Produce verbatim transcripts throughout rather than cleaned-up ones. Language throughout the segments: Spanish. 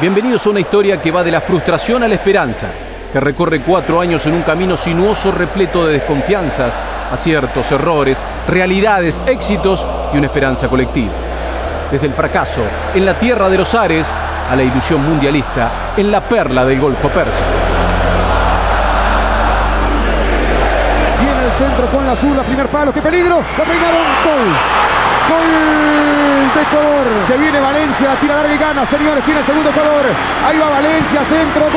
Bienvenidos a una historia que va de la frustración a la esperanza, que recorre cuatro años en un camino sinuoso repleto de desconfianzas, aciertos, errores, realidades, éxitos y una esperanza colectiva. Desde el fracaso, en la tierra de los Ares, a la ilusión mundialista, en la perla del Golfo Pérsico. Viene el centro con la azul, la primer palo, ¡qué peligro! ¡La peinaron! ¡Gol! ¡Gol! De Ecuador, se viene Valencia, tira larga y gana, señores, tiene el segundo Ecuador, ahí va Valencia, centro, gol,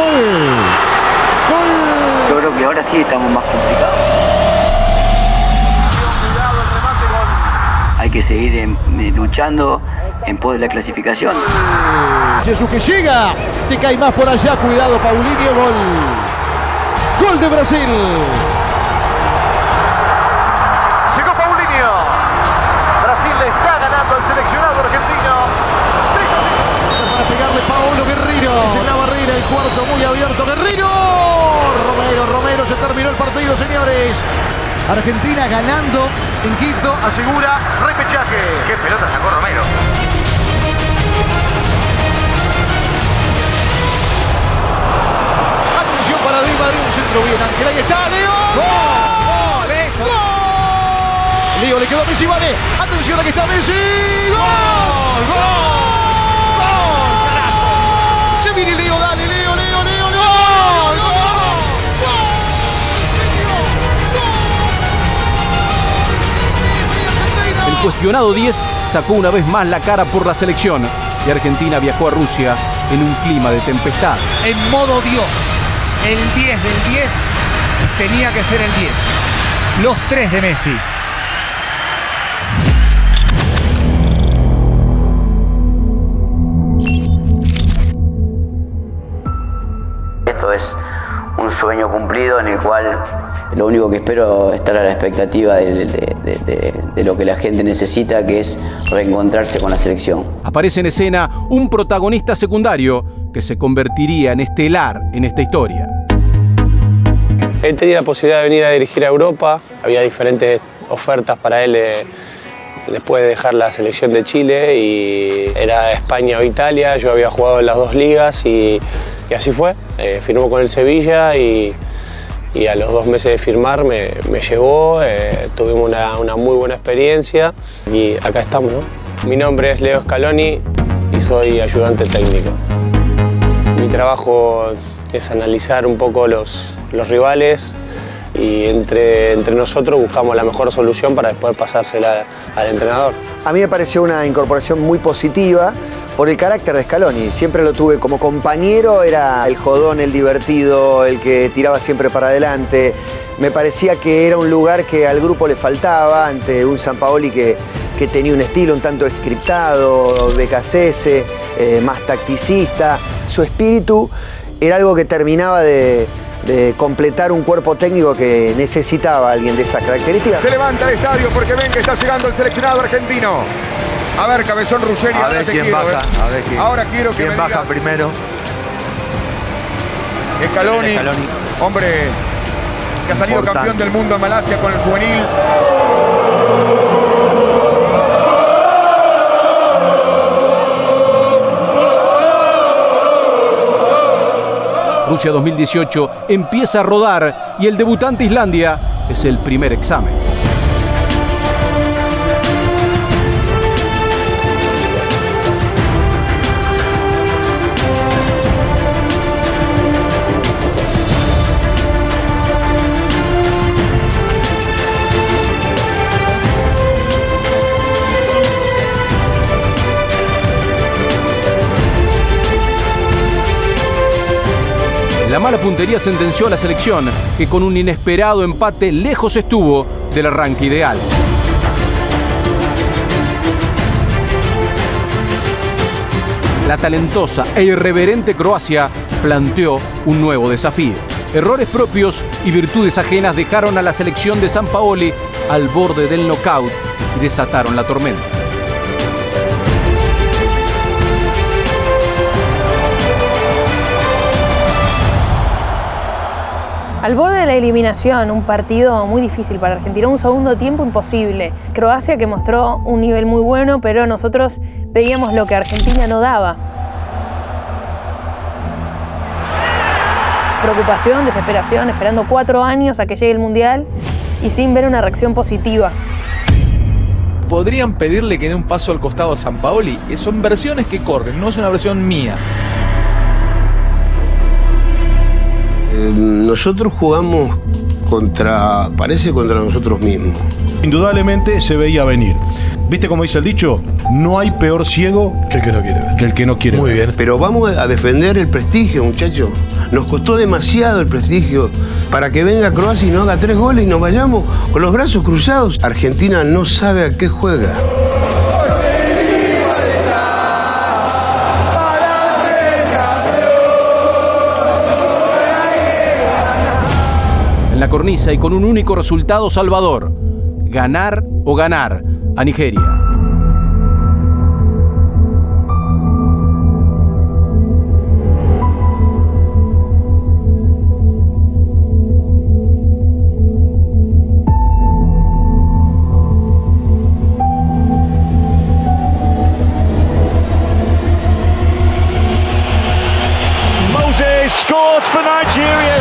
gol. Yo creo que ahora sí estamos más complicados. Hay que seguir en, luchando en pos de la clasificación. Jesús que llega, se cae más por allá, cuidado Paulinho, gol, gol de Brasil. Cuarto muy abierto, Guerrero, Romero, Romero, se terminó el partido, señores. Argentina ganando en Quito, asegura repechaje. Qué pelota sacó Romero. Atención para Di María, un centro bien, Ángel, ahí está, Leo. ¡Gol! ¡Gol! ¡Gol! Leo, le quedó a Messi, vale. Atención, aquí está Messi. ¡Gol! ¡Gol! Viene Leo, dale, Leo, Leo, Leo, Leo. ¡Gol! ¡Gol! ¡Gol! El cuestionado diez sacó una vez más la cara por la selección y Argentina viajó a Rusia en un clima de tempestad. En modo Dios, el diez del diez tenía que ser el diez. Los tres de Messi. Es un sueño cumplido en el cual lo único que espero es estar a la expectativa de, de, de, de, de lo que la gente necesita, que es reencontrarse con la selección. Aparece en escena un protagonista secundario que se convertiría en estelar en esta historia. Él tenía la posibilidad de venir a dirigir a Europa, había diferentes ofertas para él eh, después de dejar la selección de Chile, y era España o Italia, yo había jugado en las dos ligas y Y así fue, eh, firmó con el Sevilla y, y a los dos meses de firmar me, me llegó, eh, tuvimos una, una muy buena experiencia y acá estamos, ¿no? Mi nombre es Leo Scaloni y soy ayudante técnico. Mi trabajo es analizar un poco los, los rivales y entre, entre nosotros buscamos la mejor solución para después pasársela al entrenador. A mí me pareció una incorporación muy positiva por el carácter de Scaloni. Siempre lo tuve como compañero, era el jodón, el divertido, el que tiraba siempre para adelante. Me parecía que era un lugar que al grupo le faltaba ante un Sampaoli que, que tenía un estilo un tanto scriptado, de casese, eh, más tacticista. Su espíritu era algo que terminaba de... de completar un cuerpo técnico que necesitaba a alguien de esas características. Se levanta el estadio porque ven que está llegando el seleccionado argentino. A ver, Cabezón Ruggeri, a ver quién baja. A ver quién, ahora quiero que quién baja primero. Scaloni, Scaloni, hombre que ha salido Importante. campeón del mundo en Malasia con el juvenil. Rusia dos mil dieciocho empieza a rodar y el debutante Islandia es el primer examen. La mala puntería sentenció a la selección, que con un inesperado empate lejos estuvo del arranque ideal. La talentosa e irreverente Croacia planteó un nuevo desafío. Errores propios y virtudes ajenas dejaron a la selección de Sampaoli al borde del knockout y desataron la tormenta. Al borde de la eliminación, un partido muy difícil para Argentina, un segundo tiempo imposible. Croacia que mostró un nivel muy bueno, pero nosotros veíamos lo que Argentina no daba. preocupación, desesperación, esperando cuatro años a que llegue el Mundial y sin ver una reacción positiva. ¿Podrían pedirle que dé un paso al costado a Sampaoli? Son versiones que corren, no es una versión mía. Eh, nosotros jugamos contra, parece contra nosotros mismos. Indudablemente se veía venir. ¿Viste cómo dice el dicho? No hay peor ciego que el que no quiere ver. Que el que no quiere Muy ver. bien. Pero vamos a defender el prestigio, muchachos. Nos costó demasiado el prestigio para que venga Croacia y nos haga tres goles y nos vayamos con los brazos cruzados. Argentina no sabe a qué juega. En la cornisa y con un único resultado salvador. Ganar o ganar a Nigeria. Moses scored for Nigeria.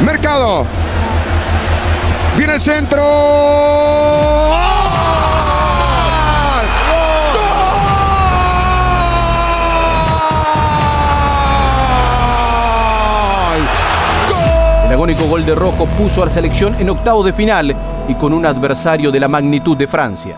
Mercado. Viene el centro. El agónico gol de Rojo puso a la selección en octavos de final y con un adversario de la magnitud de Francia.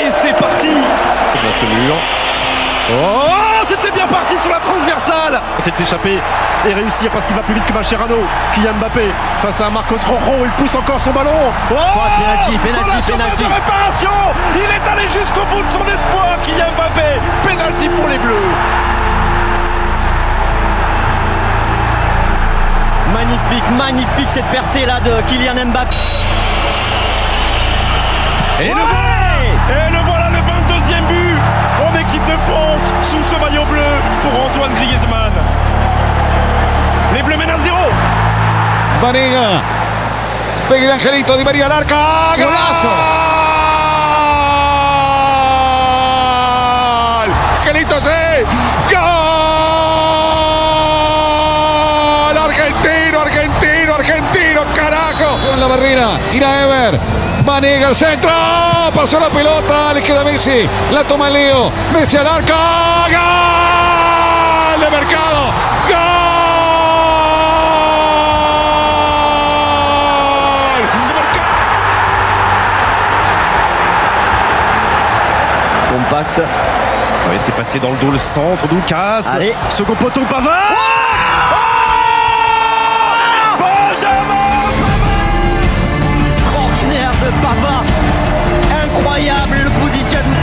Et c'est parti. C'était bien parti sur la transversale. Peut-être s'échapper et réussir parce qu'il va plus vite que Mascherano. Kylian Mbappé face à un Marco Rojo, il pousse encore son ballon. Oh, penalty, penalty, penalty. Réparation. Il est allé jusqu'au bout de son espoir, Kylian Mbappé. Penalty pour les Bleus. Magnifique, magnifique cette percée là de Kylian Mbappé. Et ouais le voilà. Et le voilà le vingt-deuxième but. En équipe de France, sous ce maillot bleu pour Antoine Griezmann. Les Bleus mènent à zéro. Vanega, pegue de Angelito, Di María al arca. ¡Golazo! ¡Gol! Angelito, sí. ¡Gol! Argentino, argentino, argentino, carajo. En la barrera, Ina Ever. Vanega al centro. Pasó la pelota, le queda Messi, la toma Leo, Messi al arco, ¡gol de Mercado! ¡Gol de Mercado! Compacte, ouais, c'est passé dans le dos le centre, Doukas, second poteau Pavard. Oh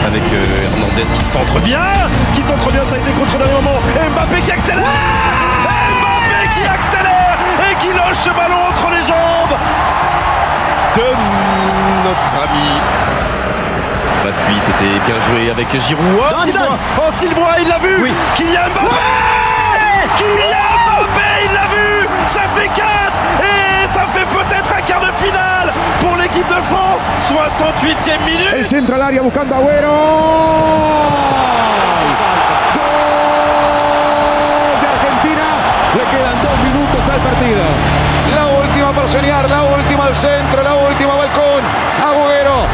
avec euh, Hernandez qui centre bien, qui centre bien, ça a été contre dernier moment, et Mbappé qui accélère, et Mbappé qui accélère et qui loge ce ballon entre les jambes de notre ami. L'appui, c'était bien joué avec Giroud. Oh, Sylvain, oh, Sylvain, il l'a vu, oui. Kylian Mbappé, ouais Kylian Mbappé, il l'a vu, ça fait quatre et ça fait peut-être un quart de finale pour l'équipe de France, soixante-huitième minute. El centro al área buscando a Agüero. Gol de Argentina. Le quedan dos minutos al partido. La última para soñar, la última al centro, la última balcón. Agüero,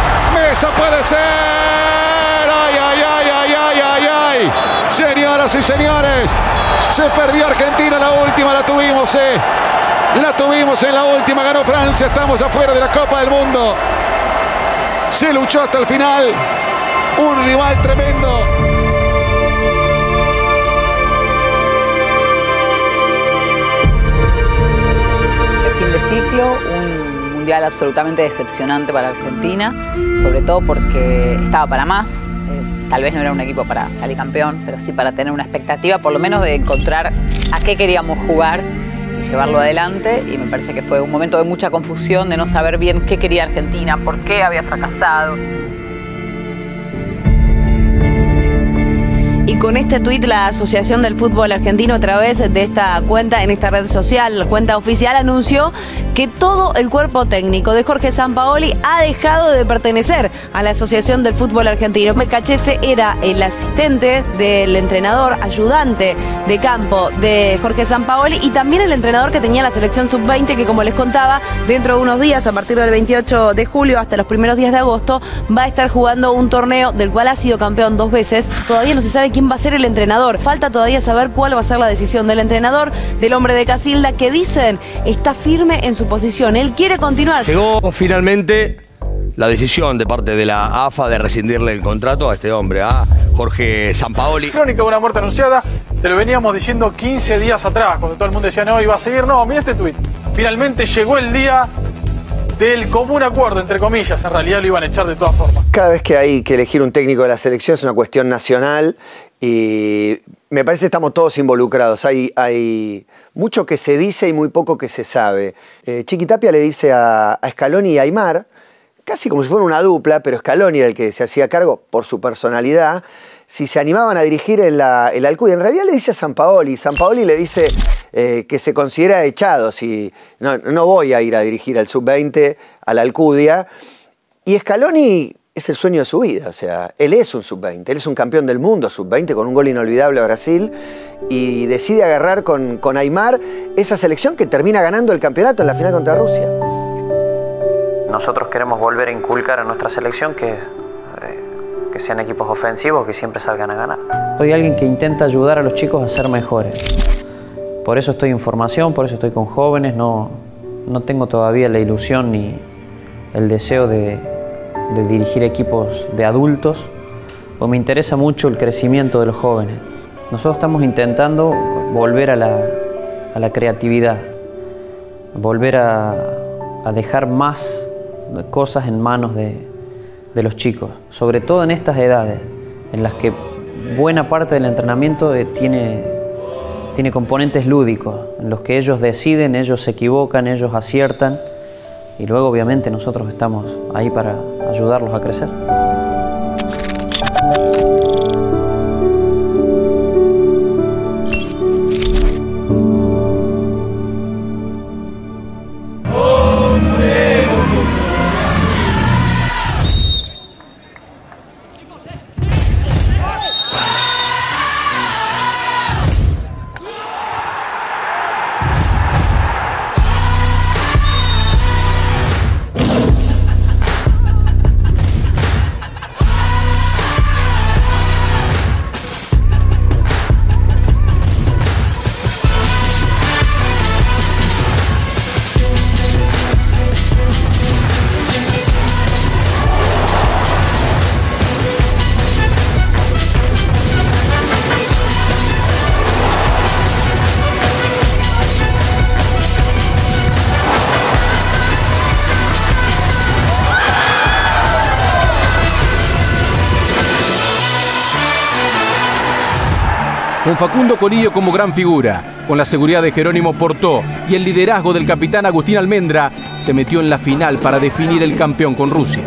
desaparecer. Ay, ay, ay, ay, ay, ay, ay. Señoras y señores, se perdió Argentina, la última la tuvimos, eh. La tuvimos en la última, ganó Francia, estamos afuera de la Copa del Mundo. Se luchó hasta el final, un rival tremendo. El fin de ciclo, un mundial absolutamente decepcionante para Argentina, sobre todo porque estaba para más. Eh, tal vez no era un equipo para salir campeón, pero sí para tener una expectativa, por lo menos de encontrar a qué queríamos jugar y llevarlo adelante, y me parece que fue un momento de mucha confusión, de no saber bien qué quería Argentina, por qué había fracasado. Y con este tuit la Asociación del Fútbol Argentino, a través de esta cuenta, en esta red social, la cuenta oficial, anunció que todo el cuerpo técnico de Jorge Sampaoli ha dejado de pertenecer a la Asociación del Fútbol Argentino. Mecachese era el asistente del entrenador, ayudante de campo de Jorge Sampaoli, y también el entrenador que tenía la selección sub veinte, que como les contaba, dentro de unos días, a partir del veintiocho de julio hasta los primeros días de agosto, va a estar jugando un torneo del cual ha sido campeón dos veces. Todavía no se sabe quién va a ser el entrenador. Falta todavía saber cuál va a ser la decisión del entrenador, del hombre de Casilda, que dicen está firme en su posición. Él quiere continuar. Llegó finalmente la decisión de parte de la A F A de rescindirle el contrato a este hombre, a Jorge Sampaoli. Crónica de una muerte anunciada, te lo veníamos diciendo quince días atrás, cuando todo el mundo decía no, iba a seguir. No, mira este tuit. Finalmente llegó el día del común acuerdo, entre comillas. En realidad lo iban a echar de todas formas. Cada vez que hay que elegir un técnico de la selección es una cuestión nacional y me parece que estamos todos involucrados. Hay, hay mucho que se dice y muy poco que se sabe. Eh, Chiqui Tapia le dice a, a Scaloni y a Aimar, casi como si fuera una dupla, pero Scaloni era el que se hacía cargo por su personalidad, si se animaban a dirigir en la, el Alcudia. En realidad le dice a Sampaoli, Sampaoli le dice eh, que se considera echado, si no, no voy a ir a dirigir al sub veinte, a la Alcudia. Y Scaloni es el sueño de su vida, o sea, él es un sub veinte, él es un campeón del mundo sub veinte con un gol inolvidable a Brasil, y decide agarrar con, con Aimar esa selección que termina ganando el campeonato en la final contra Rusia. Nosotros queremos volver a inculcar a nuestra selección que, eh, que sean equipos ofensivos, que siempre salgan a ganar. Soy alguien que intenta ayudar a los chicos a ser mejores. Por eso estoy en formación, por eso estoy con jóvenes. No, no tengo todavía la ilusión ni el deseo de, de dirigir equipos de adultos. O me interesa mucho el crecimiento de los jóvenes. Nosotros estamos intentando volver a la, a la creatividad, volver a, a dejar más cosas en manos de, de los chicos, sobre todo en estas edades en las que buena parte del entrenamiento tiene, tiene componentes lúdicos, en los que ellos deciden, ellos se equivocan, ellos aciertan, y luego obviamente nosotros estamos ahí para ayudarlos a crecer. Con Facundo Colidio como gran figura, con la seguridad de Jerónimo Portó y el liderazgo del capitán Agustín Almendra, se metió en la final para definir el campeón con Rusia.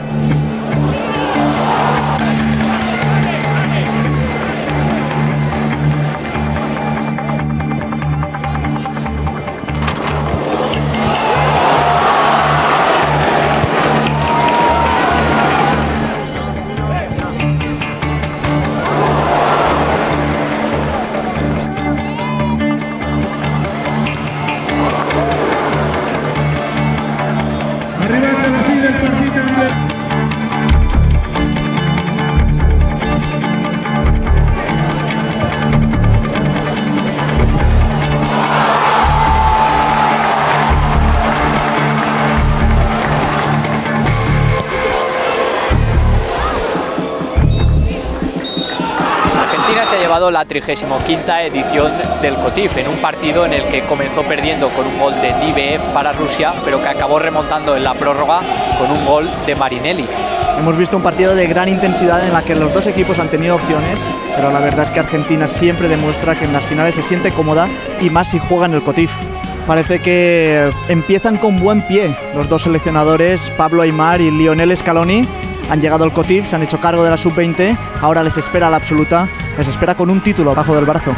La trigésima quinta edición del Cotif, en un partido en el que comenzó perdiendo con un gol de Dibev para Rusia, pero que acabó remontando en la prórroga con un gol de Marinelli. Hemos visto un partido de gran intensidad en la que los dos equipos han tenido opciones, pero la verdad es que Argentina siempre demuestra que en las finales se siente cómoda, y más si juega en el Cotif. Parece que empiezan con buen pie los dos seleccionadores, Pablo Aimar y Lionel Scaloni. Han llegado al Cotif, se han hecho cargo de la sub veinte, ahora les espera la absoluta les espera con un título bajo del brazo.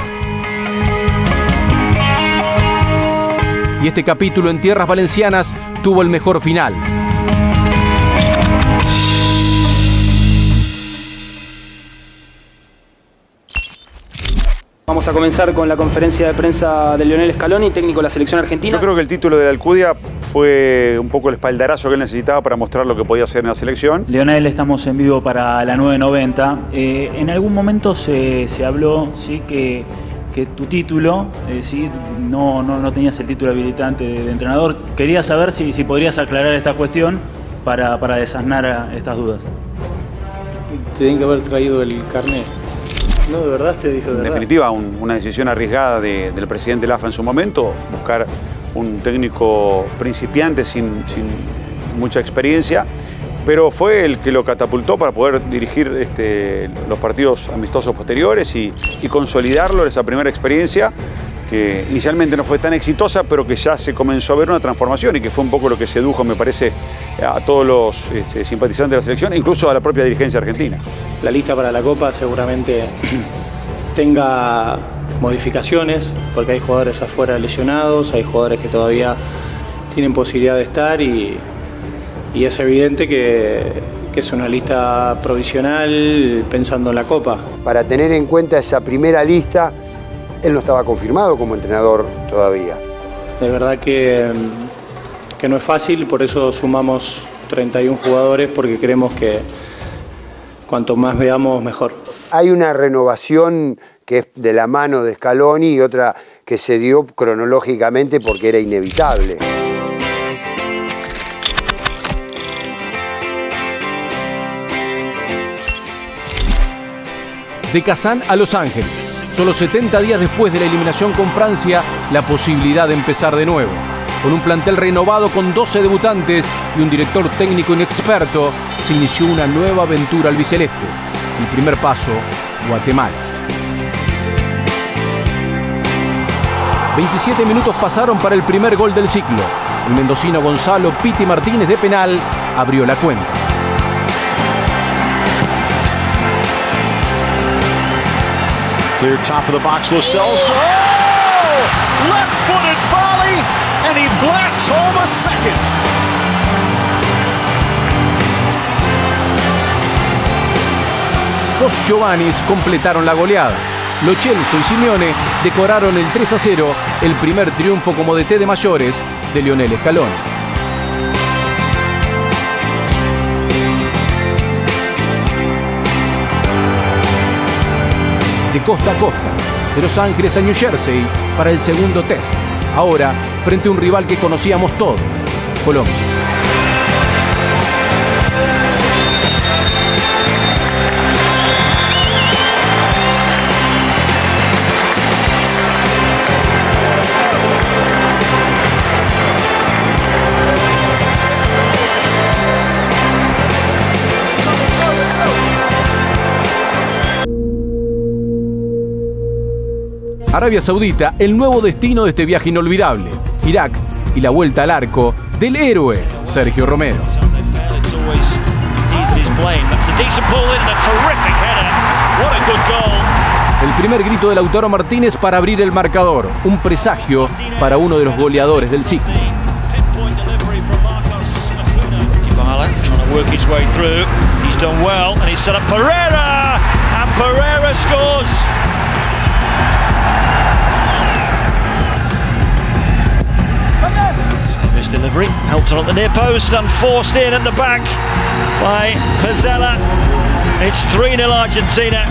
Y este capítulo en tierras valencianas tuvo el mejor final. Vamos a comenzar con la conferencia de prensa de Lionel Scaloni, técnico de la selección argentina. Yo creo que el título de la Alcudia fue un poco el espaldarazo que él necesitaba para mostrar lo que podía hacer en la selección. Lionel, estamos en vivo para la nueve noventa. Eh, en algún momento se, se habló, ¿sí?, que, que tu título, eh, ¿sí?, no, no, no tenías el título habilitante de, de entrenador. Quería saber si, si podrías aclarar esta cuestión para, para desasnar estas dudas. Te tienen que haber traído el carnet. No, de verdad te dijo de verdad. En definitiva, un, una decisión arriesgada de, del presidente Lafa en su momento, buscar un técnico principiante sin, sin mucha experiencia, pero fue el que lo catapultó para poder dirigir este, los partidos amistosos posteriores y, y consolidarlo en esa primera experiencia que inicialmente no fue tan exitosa, pero que ya se comenzó a ver una transformación y que fue un poco lo que sedujo, me parece, a todos los este, simpatizantes de la selección, incluso a la propia dirigencia argentina. La lista para la Copa seguramente tenga modificaciones, porque hay jugadores afuera lesionados, hay jugadores que todavía tienen posibilidad de estar y, y es evidente que... que es una lista provisional pensando en la Copa. Para tener en cuenta esa primera lista, él no estaba confirmado como entrenador todavía. De verdad que, que no es fácil, por eso sumamos treinta y un jugadores, porque creemos que cuanto más veamos, mejor. Hay una renovación que es de la mano de Scaloni y otra que se dio cronológicamente porque era inevitable. De Kazán a Los Ángeles. Solo setenta días después de la eliminación con Francia, la posibilidad de empezar de nuevo. Con un plantel renovado con doce debutantes y un director técnico inexperto, se inició una nueva aventura albiceleste. El primer paso, Guatemala. veintisiete minutos pasaron para el primer gol del ciclo. El mendocino Gonzalo Pity Martínez de penal abrió la cuenta. Clear top of the box, Lascelles. Oh! Left-footed volley, and he blasts home a second. Dos Giovannis completaron la goleada. Lo Celso y Simeone decoraron el tres a cero, el primer triunfo como D T de mayores de Lionel Scaloni. De costa a costa, de Los Ángeles a New Jersey, para el segundo test. Ahora, frente a un rival que conocíamos todos, Colombia. Arabia Saudita, el nuevo destino de este viaje inolvidable. Irak y la vuelta al arco del héroe Sergio Romero. El primer grito de Lautaro Martínez para abrir el marcador, un presagio para uno de los goleadores del ciclo. Delivery, helped on at the near post and forced in at the back by Pezzella. It's three nil Argentina.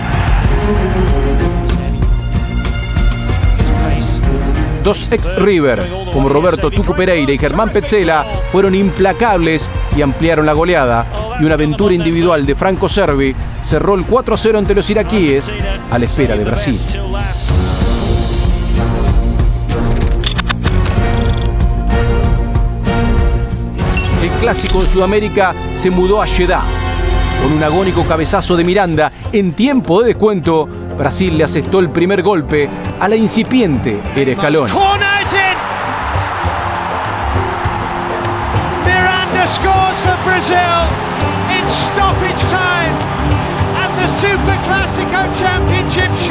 Dos ex River, como Roberto Tuco Pereira y Germán Pezzella, fueron implacables y ampliaron la goleada. Y una aventura individual de Franco Cervi cerró el cuatro a cero ante los iraquíes a la espera de Brasil. Clásico en Sudamérica se mudó a Jeddah. Con un agónico cabezazo de Miranda, en tiempo de descuento, Brasil le asestó el primer golpe a la incipiente Ere Scaloni. Miranda scores for Brazil in stoppage time at the Super Clásico Championship.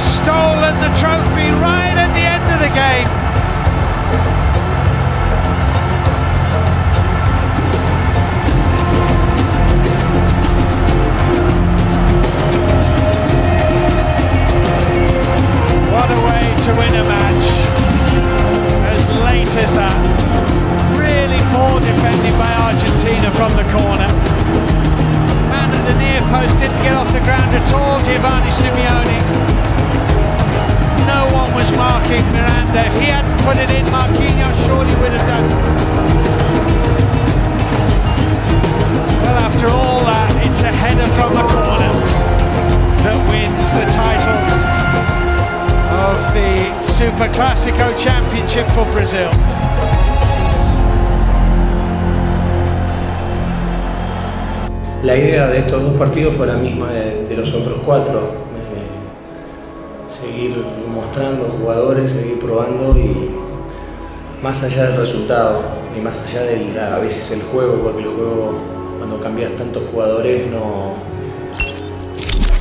stolen the trophy right at the end of the game. What a way to win a match, as late as that. Really poor defending by Argentina from the corner. Man at the near post didn't get off the ground at all, Giovanni Simeone. No one was marking Miranda. If he hadn't put it in, Marquinhos surely would have done. Well, after all that, it's a header from the corner that wins the title of the Super Clásico Championship for Brazil. La idea de estos dos partidos fue la misma de, de los otros cuatro. Seguir mostrando jugadores, seguir probando y más allá del resultado y más allá del, a veces el juego, porque el juego cuando cambias tantos jugadores no,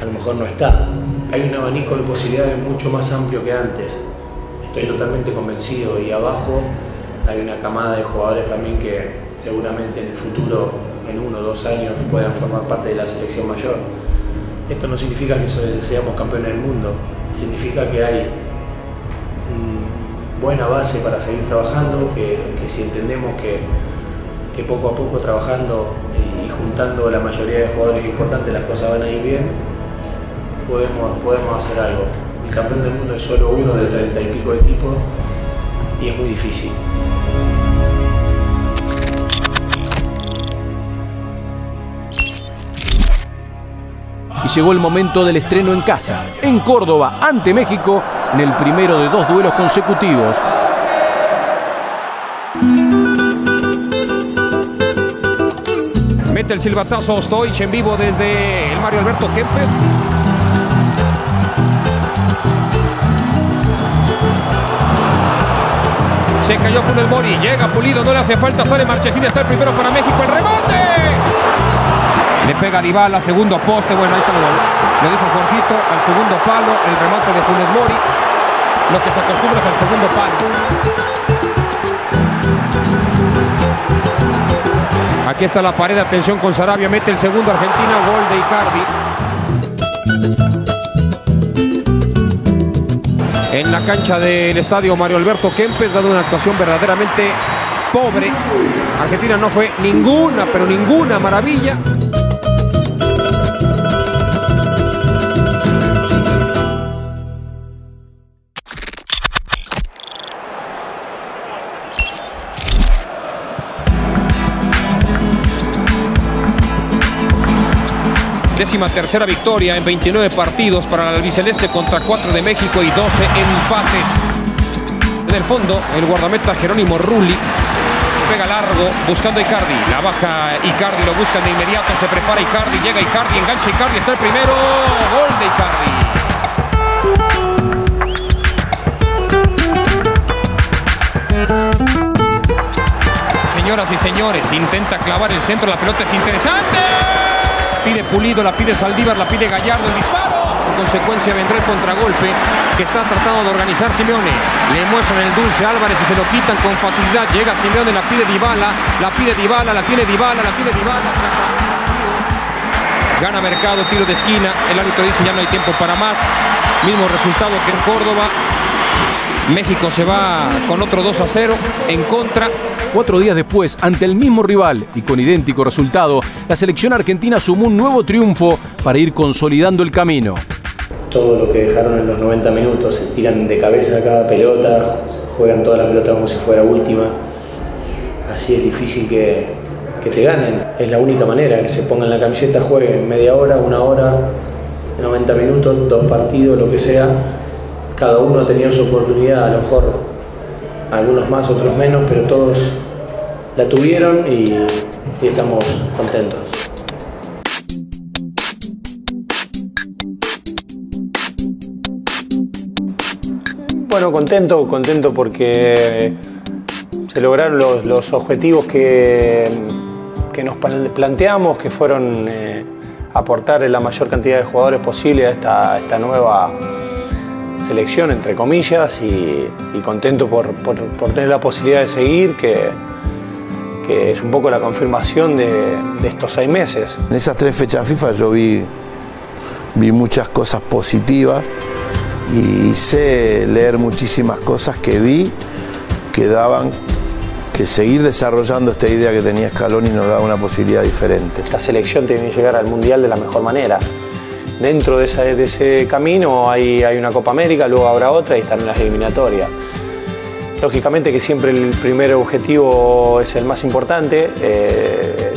a lo mejor no está. Hay un abanico de posibilidades mucho más amplio que antes, estoy totalmente convencido, y abajo hay una camada de jugadores también que seguramente en el futuro, en uno o dos años, puedan formar parte de la selección mayor. Esto no significa que seamos campeones del mundo, significa que hay buena base para seguir trabajando, que, que si entendemos que, que poco a poco trabajando y juntando la mayoría de jugadores importantes las cosas van a ir bien, podemos, podemos hacer algo. El campeón del mundo es solo uno de treinta y pico de equipos y es muy difícil. Y llegó el momento del estreno en casa, en Córdoba, ante México, en el primero de dos duelos consecutivos. Mete el silbatazo Stoich en vivo desde el Mario Alberto Kempes. Se cayó con el Mori, llega Pulido, no le hace falta, sale Marchesín, está el primero para México, el remate. Le pega a Dybala, segundo poste, bueno, ahí está el gol. Lo dijo Jorgito, al segundo palo, el remate de Funes Mori. Lo que se acostumbra es al segundo palo. Aquí está la pared, atención con Sarabia, mete el segundo Argentina, gol de Icardi. En la cancha del estadio Mario Alberto Kempes, dando una actuación verdaderamente pobre. Argentina no fue ninguna, pero ninguna maravilla. Décima tercera victoria en veintinueve partidos para el albiceleste contra cuatro de México y doce empates. En el fondo, el guardameta Jerónimo Rulli pega largo buscando a Icardi. La baja Icardi, lo buscan de inmediato, se prepara Icardi, llega Icardi, engancha Icardi, está el primero. Gol de Icardi. Señoras y señores, intenta clavar el centro, la pelota es interesante. Pide Pulido, la pide Saldívar, la pide Gallardo, el disparo. En consecuencia vendrá el contragolpe que está tratando de organizar Simeone. Le muestran el dulce Álvarez y se lo quitan con facilidad. Llega Simeone, la pide Dybala, la pide Dybala, la tiene Dybala, la pide Dybala. Gana Mercado, tiro de esquina. El árbitro dice ya no hay tiempo para más. Mismo resultado que en Córdoba. México se va con otro dos a cero en contra. Cuatro días después, ante el mismo rival y con idéntico resultado, la selección argentina sumó un nuevo triunfo para ir consolidando el camino. Todo lo que dejaron en los noventa minutos, se tiran de cabeza a cada pelota, juegan toda la pelota como si fuera última. Así es difícil que, que te ganen. Es la única manera, que se pongan la camiseta, jueguen media hora, una hora, noventa minutos, dos partidos, lo que sea. Cada uno ha tenido su oportunidad, a lo mejor algunos más, otros menos, pero todos la tuvieron y, y estamos contentos. Bueno, contento, contento porque se lograron los, los objetivos que, que nos planteamos, que fueron eh, aportar la mayor cantidad de jugadores posible a esta, esta nueva selección, entre comillas, y, y contento por, por, por tener la posibilidad de seguir, que, que es un poco la confirmación de, de estos seis meses. En esas tres fechas FIFA yo vi, vi muchas cosas positivas y sé leer muchísimas cosas que vi que daban que seguir desarrollando esta idea que tenía Scaloni nos daba una posibilidad diferente. Esta selección tiene que llegar al Mundial de la mejor manera. Dentro de, esa, de ese camino hay, hay una Copa América, luego habrá otra y estarán en las eliminatorias. Lógicamente que siempre el primer objetivo es el más importante. Eh,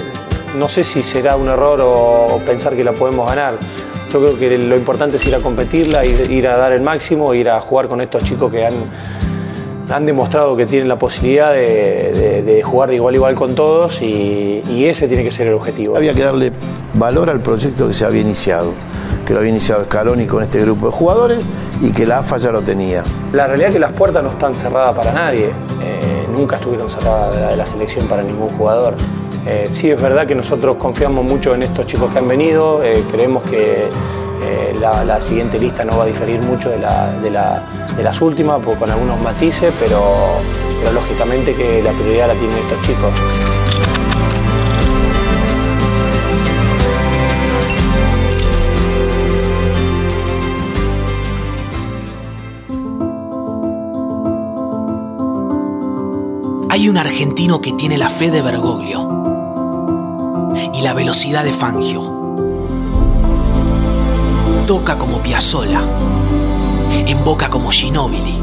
no sé si será un error o, o pensar que la podemos ganar. Yo creo que lo importante es ir a competirla, ir, ir a dar el máximo, ir a jugar con estos chicos que han, han demostrado que tienen la posibilidad de, de, de jugar de igual a igual con todos y, y ese tiene que ser el objetivo. Había que darle valor al proyecto que se había iniciado. que lo había iniciado Scaloni con este grupo de jugadores y que la A F A ya lo tenía. La realidad es que las puertas no están cerradas para nadie, eh, nunca estuvieron cerradas la de la selección para ningún jugador. Eh, sí es verdad que nosotros confiamos mucho en estos chicos que han venido, eh, creemos que eh, la, la siguiente lista no va a diferir mucho de, la, de, la, de las últimas, con algunos matices, pero, pero lógicamente que la prioridad la tienen estos chicos. Hay un argentino que tiene la fe de Bergoglio y la velocidad de Fangio. Toca como Piazzolla, emboca como Ginóbili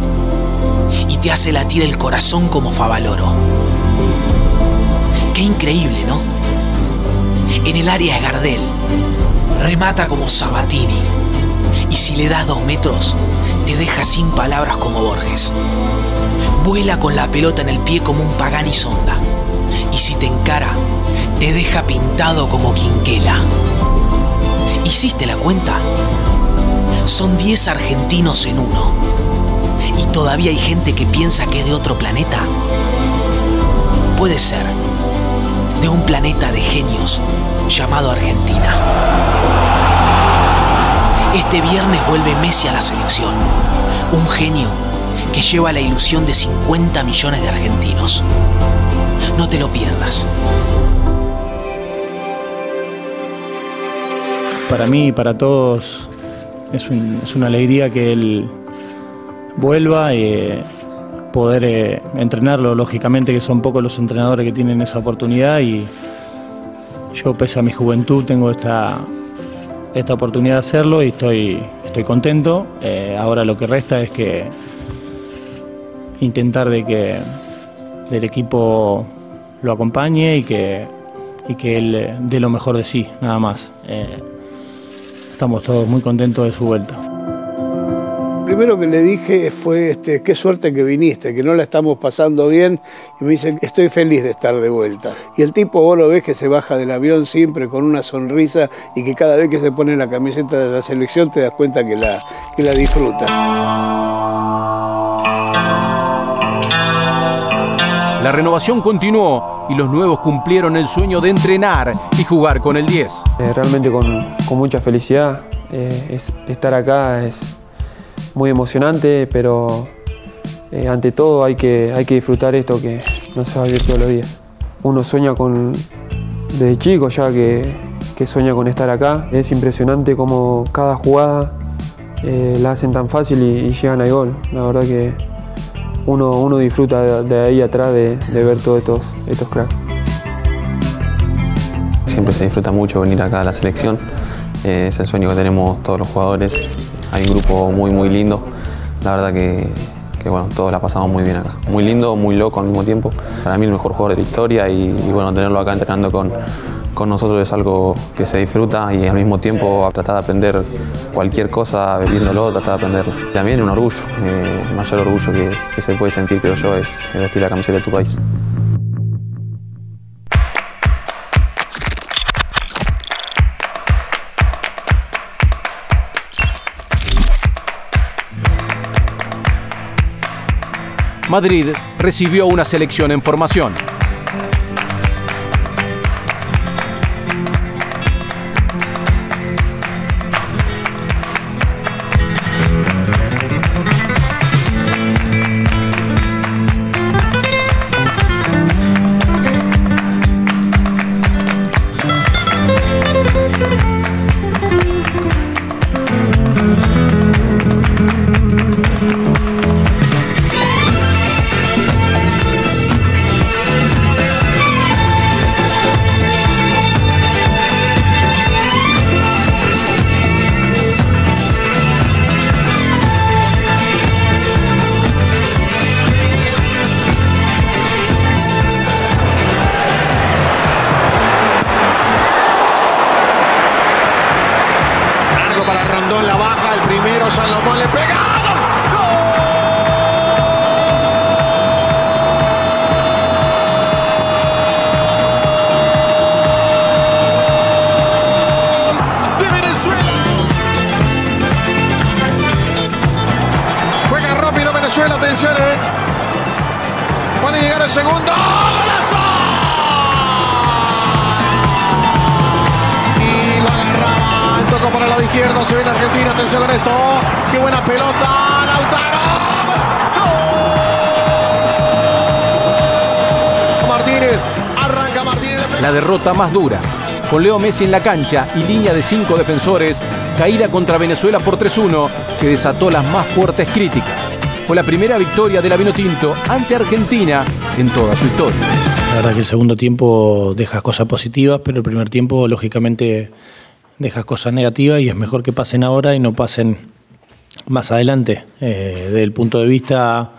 y te hace latir el corazón como Favaloro. Qué increíble, ¿no? En el área es Gardel, remata como Sabatini y si le das dos metros te deja sin palabras como Borges. Vuela con la pelota en el pie como un Pagani Sonda. Y si te encara, te deja pintado como Quinquela. ¿Hiciste la cuenta? Son diez argentinos en uno. ¿Y todavía hay gente que piensa que es de otro planeta? Puede ser. De un planeta de genios llamado Argentina. Este viernes vuelve Messi a la selección. Un genio que lleva la ilusión de cincuenta millones de argentinos. No te lo pierdas. Para mí y para todos es, un, es una alegría que él vuelva y eh, poder eh, entrenarlo. Lógicamente que son pocos los entrenadores que tienen esa oportunidad y yo, pese a mi juventud, tengo esta, esta oportunidad de hacerlo y estoy, estoy contento. Eh, ahora lo que resta es que intentar de que el equipo lo acompañe y que, y que él dé lo mejor de sí, nada más. Eh, estamos todos muy contentos de su vuelta. Lo primero que le dije fue, este, qué suerte que viniste, que no la estamos pasando bien. Y me dice, estoy feliz de estar de vuelta. Y el tipo, vos lo ves que se baja del avión siempre con una sonrisa y que cada vez que se pone la camiseta de la selección te das cuenta que la, que la disfruta. La renovación continuó y los nuevos cumplieron el sueño de entrenar y jugar con el diez. Eh, realmente con, con mucha felicidad. Eh, es, estar acá es muy emocionante, pero eh, ante todo hay que, hay que disfrutar esto que no se va a vivir todos los días. Uno sueña con, desde chico ya que, que sueña con estar acá. Es impresionante cómo cada jugada eh, la hacen tan fácil y, y llegan al gol. La verdad que Uno, uno disfruta de, de ahí atrás de, de ver todos estos, estos cracks. Siempre se disfruta mucho venir acá a la selección. Eh, es el sueño que tenemos todos los jugadores. Hay un grupo muy, muy lindo. La verdad que, que bueno, todos la pasamos muy bien acá. Muy lindo, muy loco al mismo tiempo. Para mí el mejor jugador de la historia y, y bueno, tenerlo acá entrenando con, con nosotros es algo que se disfruta y al mismo tiempo tratar de aprender cualquier cosa, viéndolo, tratar de aprenderlo. También un orgullo, eh, el mayor orgullo que, que se puede sentir, creo yo, es vestir la camiseta de tu país. Madrid recibió una selección en formación. el segundo. ¡Golazo! Y lo agarraban, tocó por el lado izquierdo, se viene Argentina, atención con esto. ¡Qué buena pelota! ¡Lautaro! ¡Gol! Martínez, arranca Martínez. La derrota más dura, con Leo Messi en la cancha y línea de cinco defensores, caída contra Venezuela por tres uno, que desató las más fuertes críticas. Fue la primera victoria de la Vinotinto ante Argentina en toda su historia. La verdad que el segundo tiempo deja cosas positivas, pero el primer tiempo, lógicamente, deja cosas negativas y es mejor que pasen ahora y no pasen más adelante. Eh, desde el punto de vista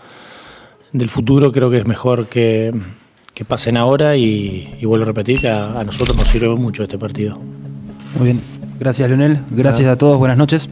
del futuro, creo que es mejor que, que pasen ahora y, y vuelvo a repetir que a, a nosotros nos sirve mucho este partido. Muy bien. Gracias, Lionel. Gracias a todos. Buenas noches.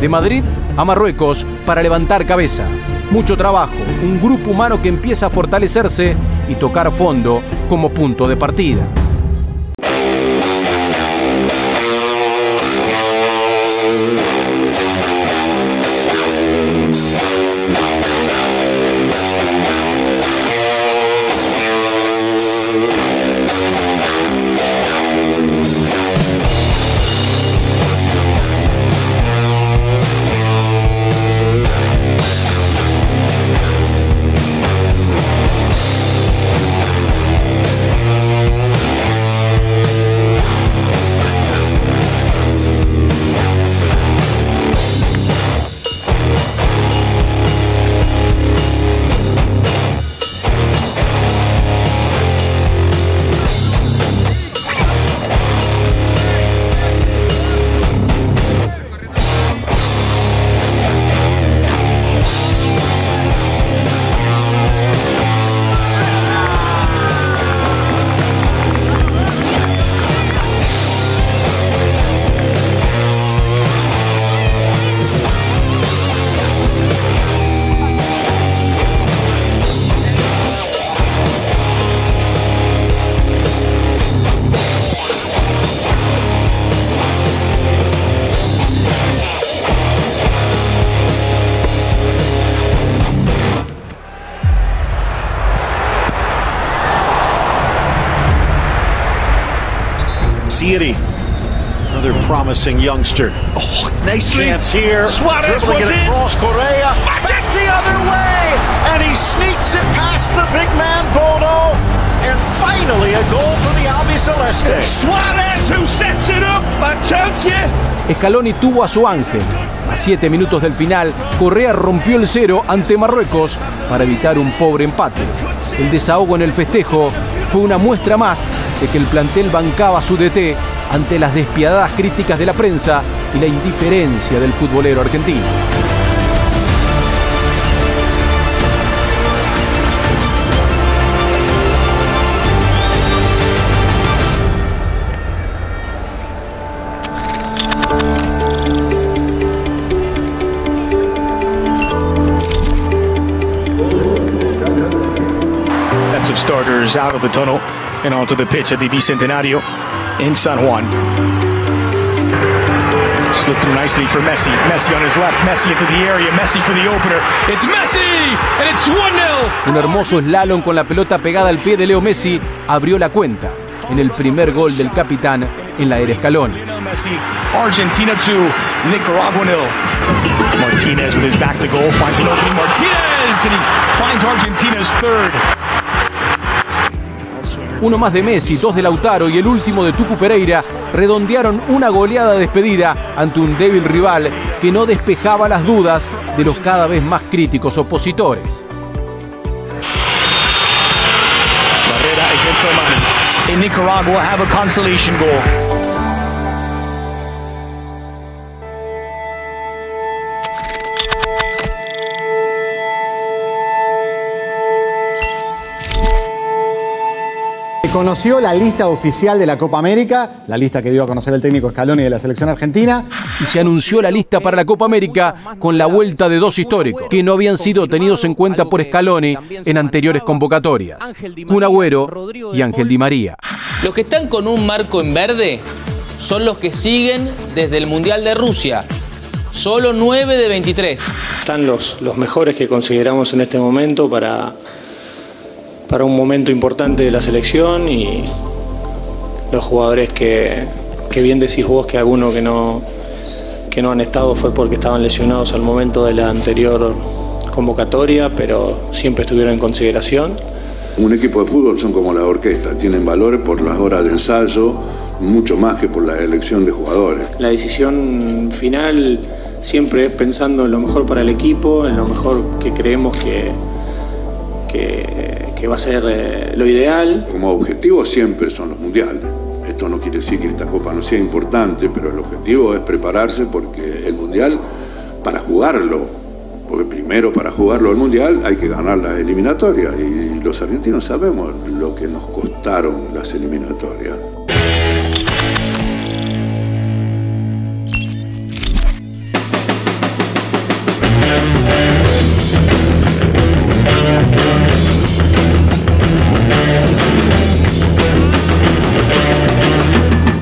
De Madrid a Marruecos para levantar cabeza. Mucho trabajo, un grupo humano que empieza a fortalecerse y tocar fondo como punto de partida. Another promising youngster. Oh, nicely. Chance here. Suarez dribbling was it across Correa. Back the other way. And he sneaks it past the big man, Bono. And finally a goal for the Albiceleste. Suarez who sets it up. I told you. Scaloni tuvo a su ángel. A siete minutos del final, Correa rompió el cero ante Marruecos para evitar un pobre empate. El desahogo en el festejo fue una muestra más de que el plantel bancaba a su D T ante las despiadadas críticas de la prensa y la indiferencia del futbolero argentino. Sets of starters out of the tunnel and onto the pitch at the Bicentenario in San Juan. Slipped through nicely for Messi. Messi on his left. Messi into the area. Messi for the opener. It's Messi and it's one nil. Un hermoso slalom con la pelota pegada al pie de Leo Messi abrió la cuenta en el primer gol del capitán en la era Scaloni. Argentina two, Nicaragua nil. It's Martinez with his back to goal, finds an opening. Martinez and he finds Argentina's third. Uno más de Messi, dos de Lautaro y el último de Tuco Pereira redondearon una goleada despedida ante un débil rival que no despejaba las dudas de los cada vez más críticos opositores. Barrera against Oman. In Nicaragua have a consolation goal. Se conoció la lista oficial de la Copa América, la lista que dio a conocer el técnico Scaloni de la selección argentina. Y se anunció la lista para la Copa América con la vuelta de dos históricos que no habían sido tenidos en cuenta por Scaloni en anteriores convocatorias, Kun Agüero y Ángel Di María. Los que están con un marco en verde son los que siguen desde el Mundial de Rusia. Solo nueve de veintitrés. Están los, los mejores que consideramos en este momento para, para un momento importante de la selección, y los jugadores que, que bien decís vos que algunos que no, que no han estado fue porque estaban lesionados al momento de la anterior convocatoria, pero siempre estuvieron en consideración. Un equipo de fútbol son como la orquesta, tienen valores por las horas de ensayo, mucho más que por la elección de jugadores. La decisión final siempre es pensando en lo mejor para el equipo, en lo mejor que creemos que, que, que va a ser eh, lo ideal. Como objetivo siempre son los mundiales. Esto no quiere decir que esta copa no sea importante, pero el objetivo es prepararse, porque el mundial, para jugarlo, porque primero para jugarlo el mundial hay que ganar las eliminatorias, y los argentinos sabemos lo que nos costaron las eliminatorias.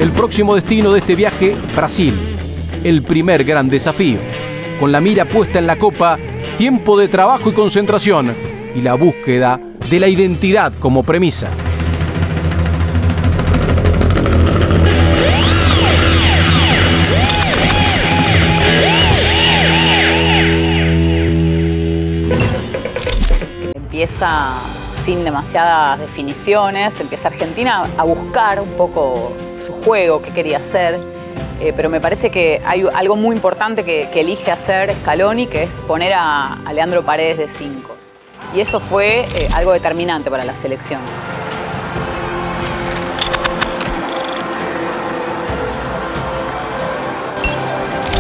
El próximo destino de este viaje, Brasil, el primer gran desafío. Con la mira puesta en la Copa, tiempo de trabajo y concentración, y la búsqueda de la identidad como premisa. Empieza sin demasiadas definiciones, empieza Argentina a buscar un poco su juego, qué quería hacer, eh, pero me parece que hay algo muy importante que, que elige hacer Scaloni, que es poner a, a Leandro Paredes de cinco. Y eso fue eh, algo determinante para la selección.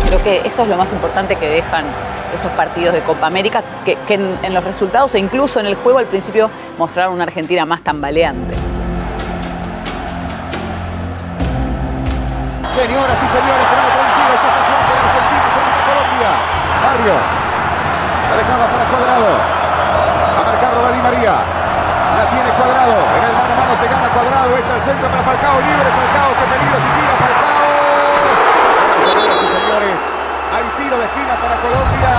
Creo que eso es lo más importante que dejan esos partidos de Copa América, que, que en, en los resultados e incluso en el juego al principio mostraron una Argentina más tambaleante. Señoras y señores, tenemos vencido, ya está frente a Argentina, frente a Colombia. Barrios, la dejaba para Cuadrado, a marcarlo a Di María, la tiene Cuadrado, en el mano a mano te gana Cuadrado, echa el centro para Falcao, libre Falcao, qué peligro, si tira Falcao. Señoras y señores, hay tiro de esquina para Colombia,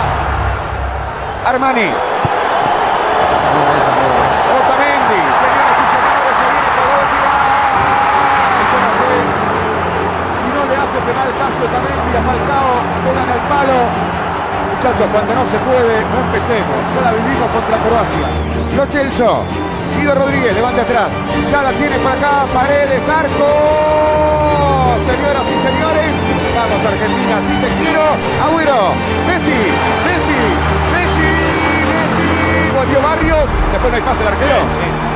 Armani, no, esa no. Otamendi, señoras y señores, se viene Colombia, yo no sé. Le hace penal casi Otamendi a Falcao, pegan al palo. Muchachos, cuando no se puede, no empecemos. Ya la vivimos contra Croacia. Lo Celso, Guido Rodríguez, levante atrás. Ya la tiene para acá, Paredes, arco. Señoras y señores, vamos Argentina, si te quiero. Agüero, Messi, Messi, Messi, Messi. Volvió Barrios, después no hay pase el arquero.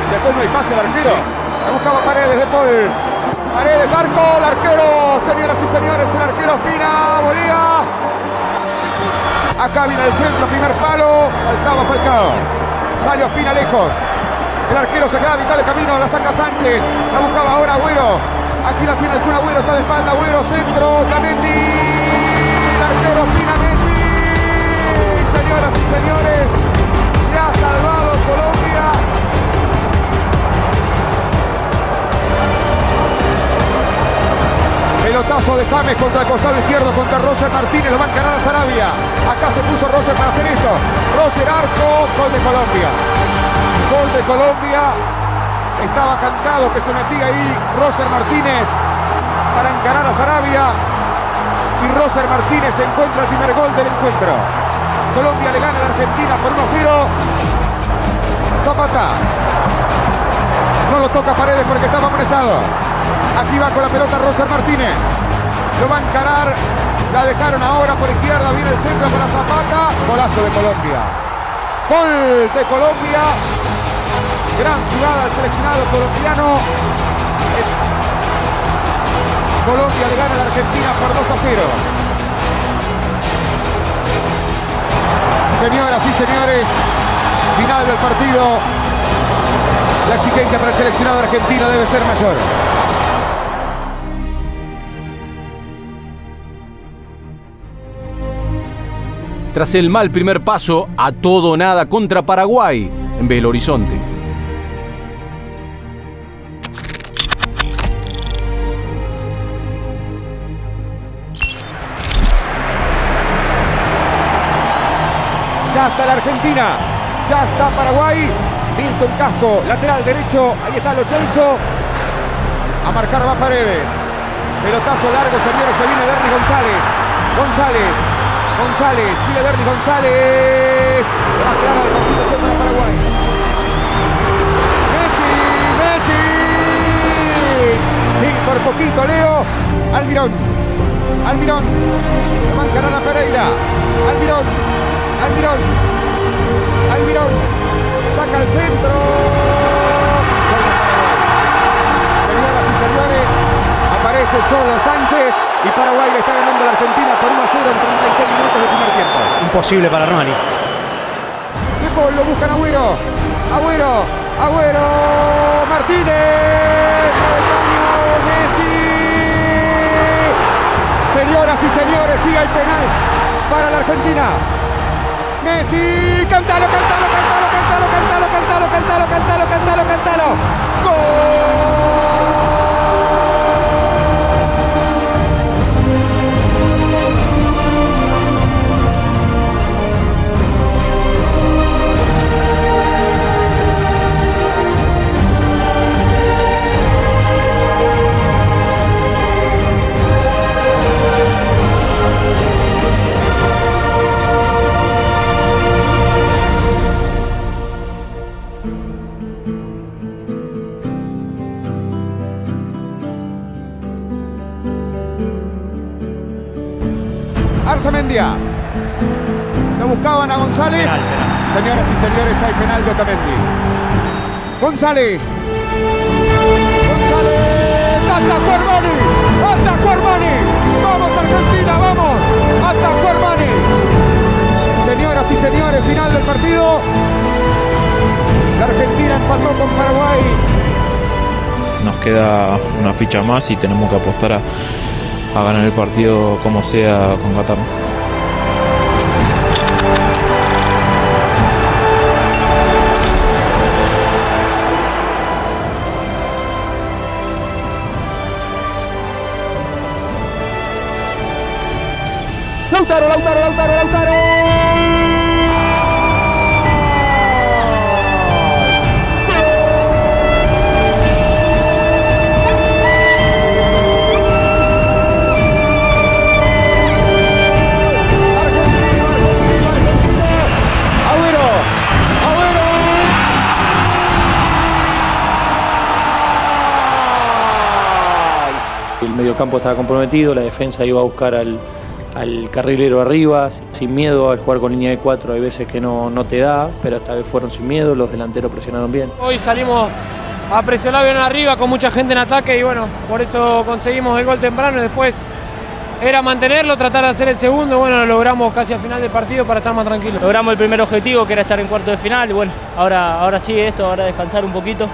Después no hay pase el arquero. La buscaba Paredes, de Paul. Paredes, arco, el arquero, señoras y señores, el arquero Espina, volía. Acá viene el centro, primer palo, saltaba Falcao. Salió Espina lejos. El arquero se queda a mitad de camino, la saca Sánchez. La buscaba ahora Agüero. Aquí la tiene el Kun Agüero, está de espalda, Agüero, centro, Otamendi. El arquero Espina, Messi. Señoras y señores, se ha salvado Colombia. Pelotazo de James contra el costado izquierdo, contra Roger Martínez, lo va a encarar a Sarabia. Acá se puso Roger para hacer esto. Roger arco, gol de Colombia. Gol de Colombia. Estaba cantado que se metía ahí Roger Martínez para encarar a Sarabia. Y Roger Martínez encuentra el primer gol del encuentro. Colombia le gana a la Argentina por uno a cero. Zapata. No lo toca Paredes porque estaba amonestado. Aquí va con la pelota Roger Martínez. Lo va a encarar. La dejaron ahora por izquierda. Viene el centro para Zapata. Golazo de Colombia. Gol de Colombia. Gran jugada del seleccionado colombiano. Colombia le gana a la Argentina por dos a cero. Señoras y señores, final del partido. La exigencia para el seleccionado argentino debe ser mayor. Tras el mal primer paso, a todo o nada contra Paraguay en Belo Horizonte. Ya está la Argentina, ya está Paraguay. Milton Casco, lateral derecho, ahí está Lo Celso. A marcar va Paredes. Pelotazo largo, señores, se viene Derni González. González, González, sigue Derni González. Más claro el partido que para Paraguay. Messi, Messi. Sí, por poquito, Leo. Almirón, Almirón. Le mancará a Pereira. Almirón, Almirón, Almirón. Saca al centro. Señoras y señores, aparece solo Sánchez y Paraguay le está ganando a la Argentina por uno a cero en treinta y seis minutos del primer tiempo. Imposible para Armani. Tiempo lo buscan Agüero. Agüero, Agüero, Martínez. Travesaño, Messi. Señoras y señores, sigue el penal para la Argentina. Messi, cántalo, cántalo, cántalo, cántalo, cántalo, cántalo, cántalo, cántalo, cántalo, cántalo. Otamendia, lo buscaban a González, penal, penal. Señoras y señores, hay penal de Otamendi. González, González, atacó Armani, atacó Armani, vamos Argentina, vamos, atacó Armani. Señoras y señores, final del partido, la Argentina empató con Paraguay. Nos queda una ficha más y tenemos que apostar a... a ganar el partido como sea con Qatar. Lautaro, Lautaro, Lautaro, Lautaro. El mediocampo estaba comprometido, la defensa iba a buscar al, al carrilero arriba, sin miedo, al jugar con línea de cuatro hay veces que no, no te da, pero esta vez fueron sin miedo, los delanteros presionaron bien. Hoy salimos a presionar bien arriba con mucha gente en ataque y bueno, por eso conseguimos el gol temprano y después era mantenerlo, tratar de hacer el segundo, bueno, lo logramos casi al final del partido para estar más tranquilos. Logramos el primer objetivo que era estar en cuarto de final y bueno, ahora, ahora sí esto, ahora descansar un poquito,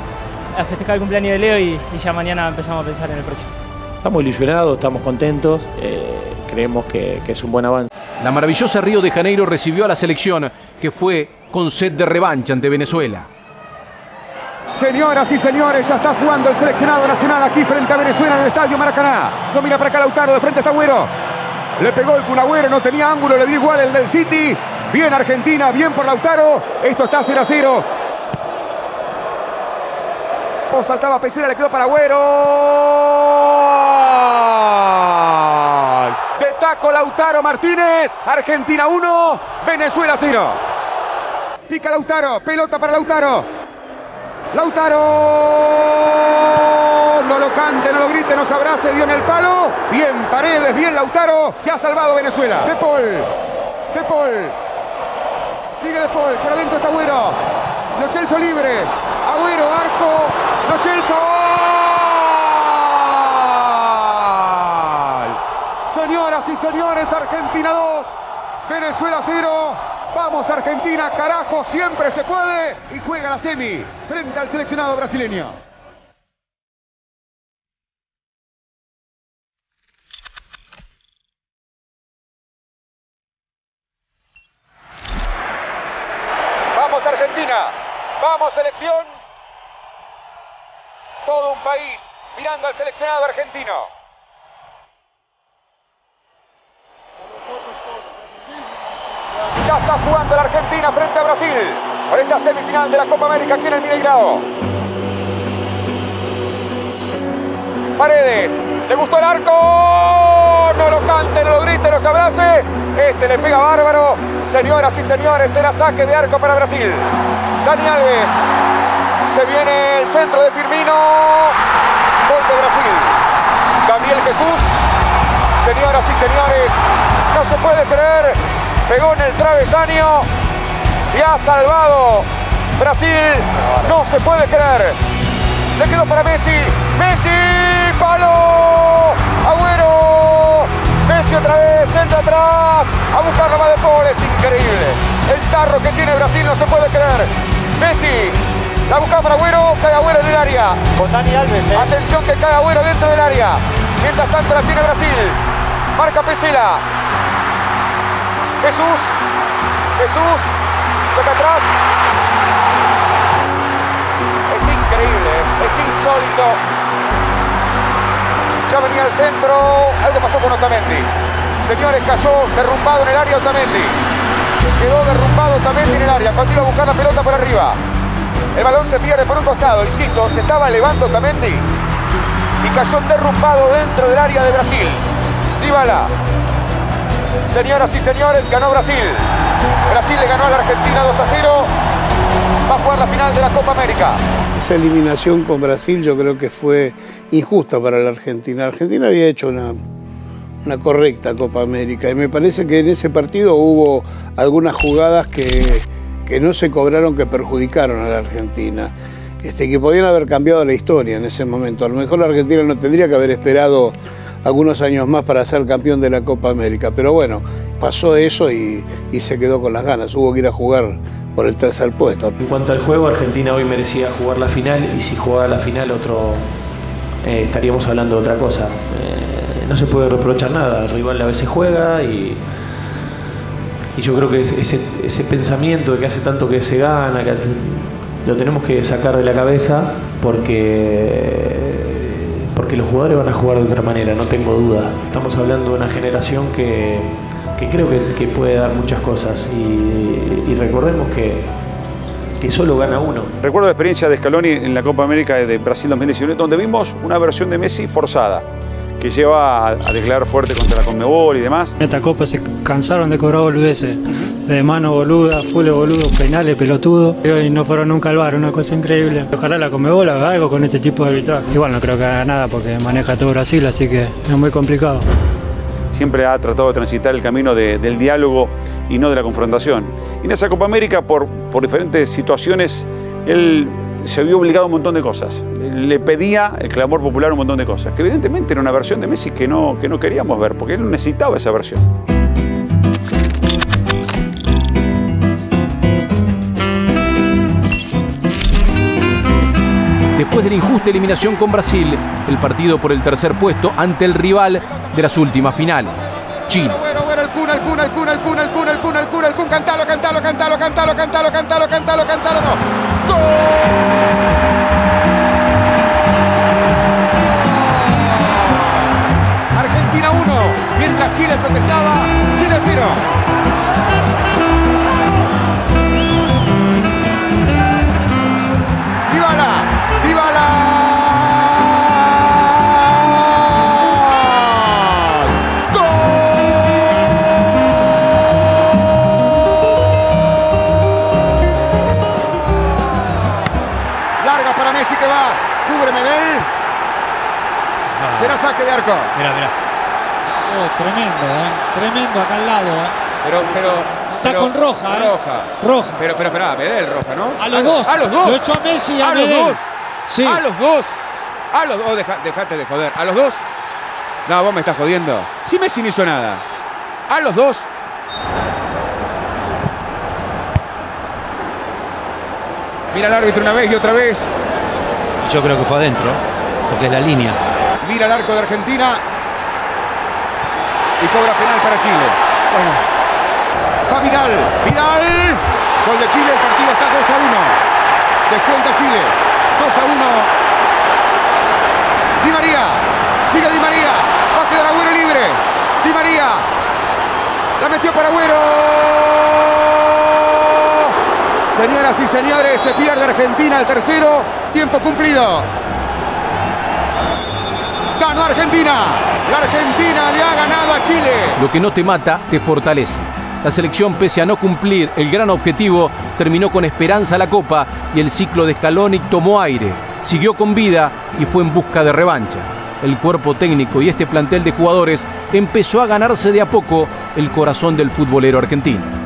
a festejar el cumpleaños de Leo y, y ya mañana empezamos a pensar en el próximo. Estamos ilusionados, estamos contentos, eh, creemos que, que es un buen avance. La maravillosa Río de Janeiro recibió a la selección que fue con sed de revancha ante Venezuela. Señoras y señores, ya está jugando el seleccionado nacional aquí frente a Venezuela en el estadio Maracaná. No mira para acá Lautaro, de frente está Agüero. Le pegó el Kun Agüero, no tenía ángulo, le dio igual el del City. Bien Argentina, bien por Lautaro, esto está cero a cero. O saltaba Pezzella, le quedó para Agüero. Taco Lautaro Martínez, Argentina uno, Venezuela cero. Pica Lautaro, pelota para Lautaro. Lautaro, no lo cante, no lo grite, no se abrace, dio en el palo. Bien Paredes, bien Lautaro, se ha salvado Venezuela. De Paul, De Paul, sigue De Paul, por adentro está Agüero. Lo Celso libre, Agüero, arco, Lo Celso. Señoras y señores, Argentina dos, Venezuela cero. Vamos Argentina, carajo, siempre se puede. Y juega la semi frente al seleccionado brasileño. Vamos selección, todo un país mirando al seleccionado argentino. Ya está jugando la Argentina frente a Brasil por esta semifinal de la Copa América aquí en el Mineirao. Paredes, le gustó el arco, no lo cante, no lo grite, no se abrace. Este le pega bárbaro, señoras y señores, será saque de arco para Brasil. Dani Alves, se viene el centro de Firmino, gol de Brasil. Gabriel Jesús, señoras y señores, no se puede creer, pegó en el travesaño, se ha salvado Brasil, no se puede creer. Le quedó para Messi, Messi, palo, Agüero, Messi otra vez, entra atrás, a buscar la de Paul, es increíble. El tarro que tiene Brasil no se puede creer. Messi, la busca para Agüero, cae Agüero en el área. Con Dani Alves, eh. Atención que cae Agüero dentro del área. Mientras tanto la tiene Brasil. Marca Pezzella. Jesús, Jesús, saca atrás. Es increíble, es insólito. Ya venía al centro, algo pasó con Otamendi. Señores, cayó derrumbado en el área Otamendi. Quedó derrumbado también en el área, cuando iba a buscar la pelota por arriba. El balón se pierde por un costado, insisto, se estaba elevando Otamendi y cayó derrumbado dentro del área de Brasil. Dybala. Señoras y señores, ganó Brasil. Brasil le ganó a la Argentina dos a cero. Va a jugar la final de la Copa América. Esa eliminación con Brasil yo creo que fue injusta para la Argentina. La Argentina había hecho una... una correcta Copa América y me parece que en ese partido hubo algunas jugadas que, que no se cobraron, que perjudicaron a la Argentina, este, que podían haber cambiado la historia en ese momento. A lo mejor la Argentina no tendría que haber esperado algunos años más para ser campeón de la Copa América, pero bueno, pasó eso y, y se quedó con las ganas, hubo que ir a jugar por el tercer puesto. En cuanto al juego, Argentina hoy merecía jugar la final y si jugaba la final otro eh, estaríamos hablando de otra cosa. Eh, No se puede reprochar nada, el rival a veces juega y, y yo creo que ese, ese pensamiento de que hace tanto que se gana, que lo tenemos que sacar de la cabeza porque, porque los jugadores van a jugar de otra manera, no tengo duda. Estamos hablando de una generación que, que creo que, que puede dar muchas cosas y, y recordemos que, que solo gana uno. Recuerdo la experiencia de Scaloni en la Copa América de Brasil dos mil diecinueve, donde vimos una versión de Messi forzada, que lleva a, a declarar fuerte contra la Conmebol y demás. En esta Copa se cansaron de cobrar boludeces, de mano boluda, full boludo, penales, pelotudo. Y hoy no fueron nunca al VAR, una cosa increíble. Ojalá la Conmebol haga algo con este tipo de arbitraje. Igual no creo que haga nada porque maneja todo Brasil, así que es muy complicado. Siempre ha tratado de transitar el camino de, del diálogo y no de la confrontación. Y en esa Copa América, por, por diferentes situaciones, él se vio obligado a un montón de cosas. Le pedía el clamor popular un montón de cosas, que evidentemente era una versión de Messi que no, que no queríamos ver, porque él necesitaba esa versión. Después de la injusta eliminación con Brasil, el partido por el tercer puesto ante el rival de las últimas finales, Chile. Kun, el Kun, el Kun, el Kun, el Kun, el Kun, el Kun, el Kun, cantalo, cantalo, cantalo, cantalo, cantalo, cantalo, cantalo, cantalo, no. ¡Gol! Argentina uno, mientras Chile protestaba, Chile cero. Dybala, Dybala. Será saque de arco. Mirá, mirá. Oh, tremendo, ¿eh? Tremendo acá al lado, ¿eh? Pero, pero... Está pero, con roja, ¿eh? Roja. Roja. Pero, pero, espera, Medel roja, ¿no? A los a dos. A los dos. Lo echó a Messi y a, a Medel. Los dos. Sí. A los dos. A los dos. Oh, deja, dejate de joder. A los dos. No, vos me estás jodiendo. Si Messi no hizo nada. A los dos. Mira el árbitro una vez y otra vez. Yo creo que fue adentro, porque es la línea. Mira el arco de Argentina. Y cobra penal para Chile. Bueno. Va Vidal. Vidal. Gol de Chile. El partido está dos a uno. Descuenta Chile. dos a uno. Di María. Sigue Di María. Va a quedar Agüero libre. Di María. La metió para Agüero. Señoras y señores, se pierde Argentina el tercero. Tiempo cumplido. Ganó Argentina. La Argentina le ha ganado a Chile. Lo que no te mata, te fortalece. La selección, pese a no cumplir el gran objetivo, terminó con esperanza la Copa y el ciclo de Scaloni tomó aire, siguió con vida y fue en busca de revancha. El cuerpo técnico y este plantel de jugadores empezó a ganarse de a poco el corazón del futbolero argentino.